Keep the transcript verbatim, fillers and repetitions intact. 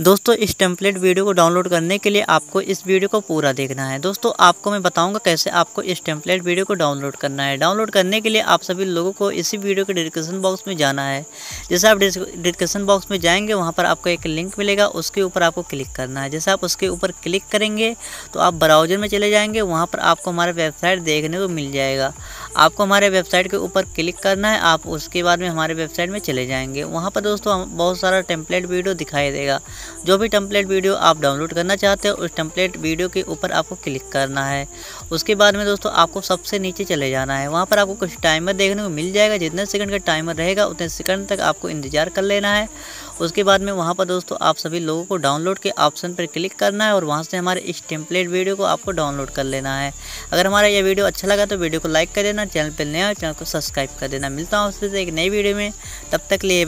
दोस्तों इस template video को डाउनलोड करने के लिए आपको इस वीडियो को पूरा देखना है। दोस्तों आपको मैं बताऊंगा कैसे आपको इस टेम्पलेट वीडियो को डाउनलोड करना है। डाउनलोड करने के लिए आप सभी लोगों को इसी वीडियो के डिस्क्रिप्शन बॉक्स में जाना है। जैसे आप डिस्क्रिप्शन बॉक्स में जाएंगे वहाँ पर आपको एक लिंक मिलेगा, उसके ऊपर आपको क्लिक करना है। जैसे आप उसके ऊपर क्लिक करेंगे तो आप ब्राउजर में चले जाएँगे, वहाँ पर आपको हमारा वेबसाइट देखने को मिल जाएगा। आपको हमारे वेबसाइट के ऊपर क्लिक करना है, आप उसके बाद में हमारे वेबसाइट में चले जाएँगे। वहाँ पर दोस्तों बहुत सारा टेम्पलेट वीडियो दिखाई देगा। जो भी टेम्पलेट वीडियो आप डाउनलोड करना चाहते हो उस टेम्पलेट वीडियो के ऊपर आपको क्लिक करना है। उसके बाद में दोस्तों आपको सबसे नीचे चले जाना है, वहाँ पर आपको कुछ टाइमर देखने को मिल जाएगा। जितने सेकंड का टाइमर रहेगा उतने सेकंड तक आपको इंतज़ार कर लेना है। उसके बाद में वहाँ पर दोस्तों आप सभी लोगों को डाउनलोड के ऑप्शन पर क्लिक करना है और वहाँ से हमारे इस टेम्पलेट वीडियो को आपको डाउनलोड कर लेना है। अगर हमारा यह वीडियो अच्छा लगा तो वीडियो को लाइक कर देना, चैनल पर नया चैनल को सब्सक्राइब कर देना। मिलता हूँ आपसे एक नई वीडियो में, तब तक लिए।